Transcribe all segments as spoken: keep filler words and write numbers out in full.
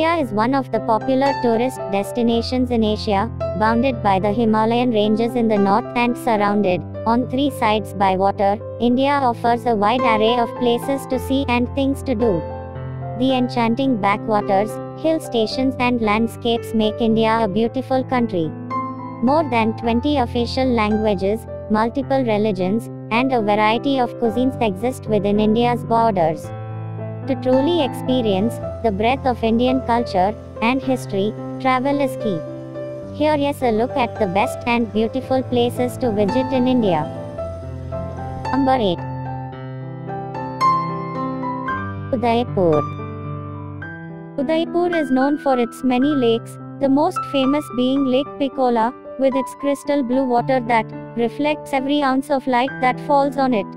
India is one of the popular tourist destinations in Asia, bounded by the Himalayan ranges in the north and surrounded on three sides by water. India offers a wide array of places to see and things to do. The enchanting backwaters, hill stations and landscapes make India a beautiful country. More than twenty official languages, multiple religions, and a variety of cuisines exist within India's borders. To truly experience the breadth of Indian culture and history, travel is key. Here is a look at the best and beautiful places to visit in India. Number eight. Udaipur. Udaipur is known for its many lakes, the most famous being Lake Pichola, with its crystal blue water that reflects every ounce of light that falls on it.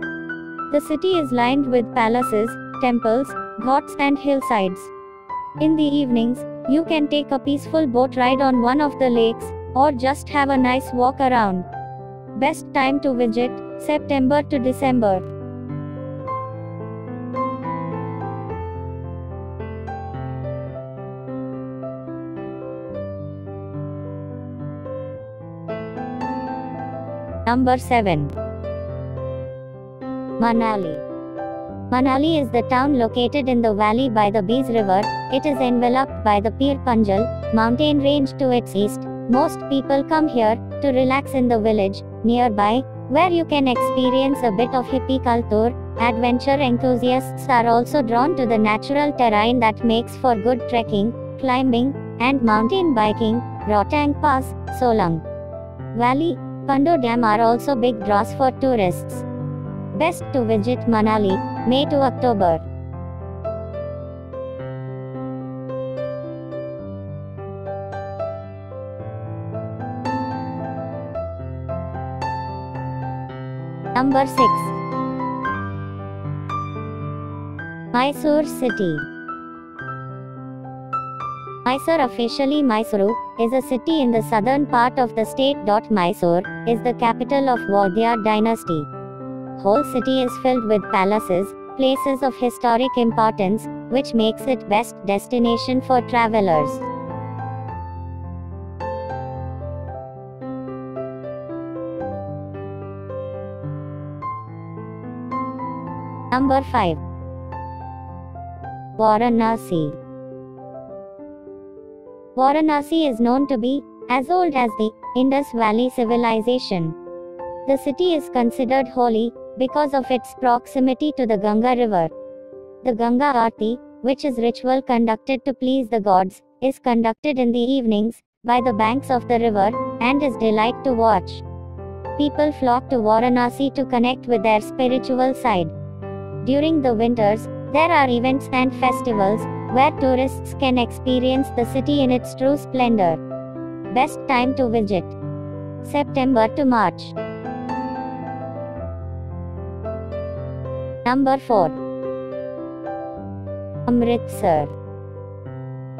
The city is lined with palaces, temples, ghats and hillsides. In the evenings, you can take a peaceful boat ride on one of the lakes, or just have a nice walk around. Best time to visit, September to December. Number seven. Manali. Manali is the town located in the valley by the Beas river. It is enveloped by the Pir Panjal mountain range to its east. Most people come here to relax in the village nearby, where you can experience a bit of hippie culture. Adventure enthusiasts are also drawn to the natural terrain that makes for good trekking, climbing, and mountain biking. Rohtang Pass, Solang Valley, Pandoh Dam are also big draws for tourists. Best to visit Manali, May to October. Number six. Mysore City. Mysore, officially Mysuru, is a city in the southern part of the state. Mysore is the capital of Wodeyar dynasty. Whole city is filled with palaces, places of historic importance, which makes it best destination for travelers. Number five. Varanasi. Varanasi is known to be as old as the Indus Valley civilization. The city is considered holy because of its proximity to the Ganga river. The Ganga Aarti, which is ritual conducted to please the gods, is conducted in the evenings by the banks of the river and is a delight to watch. People flock to Varanasi to connect with their spiritual side. During the winters, there are events and festivals where tourists can experience the city in its true splendor. Best time to visit, September to March. Number four. Amritsar.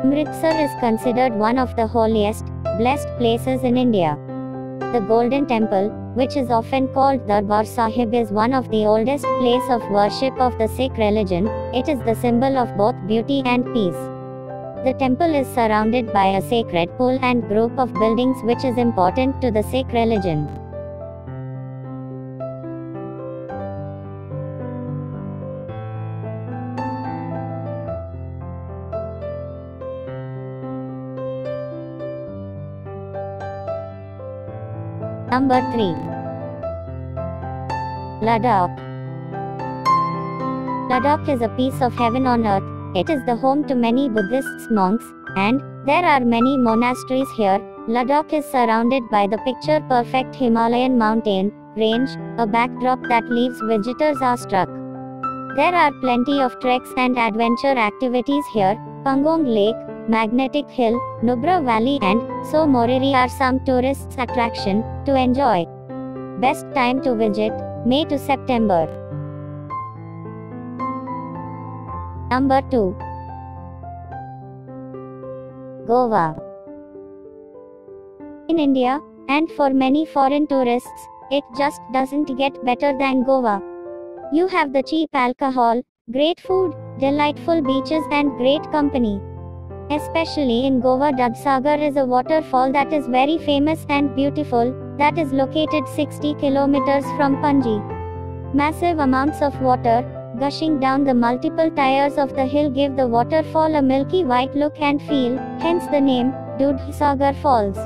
Amritsar is considered one of the holiest, blessed places in India. The Golden Temple, which is often called Darbar Sahib, is one of the oldest place of worship of the Sikh religion. It is the symbol of both beauty and peace. The temple is surrounded by a sacred pool and group of buildings, which is important to the Sikh religion. Number three. Ladakh. Ladakh is a piece of heaven on earth. It is the home to many Buddhist monks, and there are many monasteries here. Ladakh is surrounded by the picture-perfect Himalayan mountain range, a backdrop that leaves visitors awestruck. There are plenty of treks and adventure activities here. Pangong Lake, Magnetic Hill, Nubra Valley and so Moriri are some tourists' attraction to enjoy. Best time to visit, May to September. Number two. Goa. In India, and for many foreign tourists, it just doesn't get better than Goa. You have the cheap alcohol, great food, delightful beaches and great company. Especially in Goa, Dudhsagar is a waterfall that is very famous and beautiful, that is located sixty kilometers from Panji. Massive amounts of water, gushing down the multiple tiers of the hill give the waterfall a milky white look and feel, hence the name, Dudhsagar Falls.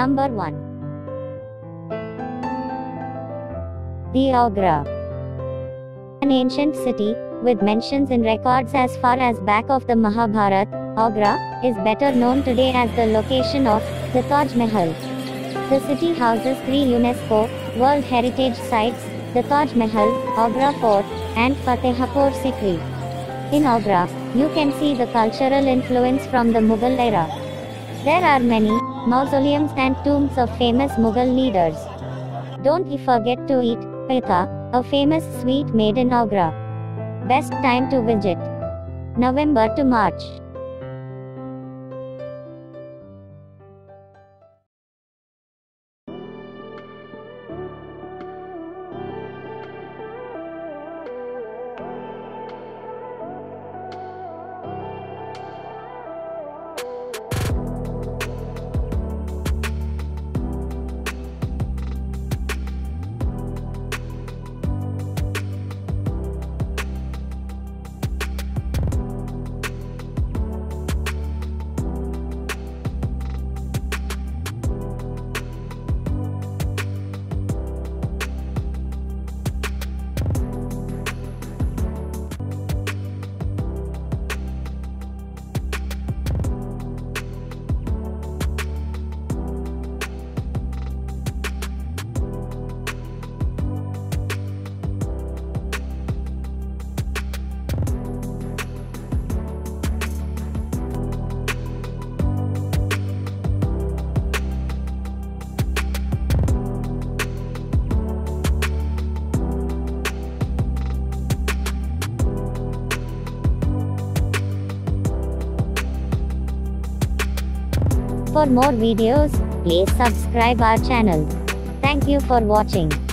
Number one. The Agra. An ancient city, with mentions in records as far as back of the Mahabharat, Agra, is better known today as the location of the Taj Mahal. The city houses three UNESCO World Heritage Sites, the Taj Mahal, Agra Fort, and Fatehpur Sikri. In Agra, you can see the cultural influence from the Mughal era. There are many mausoleums and tombs of famous Mughal leaders. Don't forget to eat pitha, a famous sweet made in Agra. Best time to visit: November to March. For more videos, please subscribe our channel. Thank you for watching.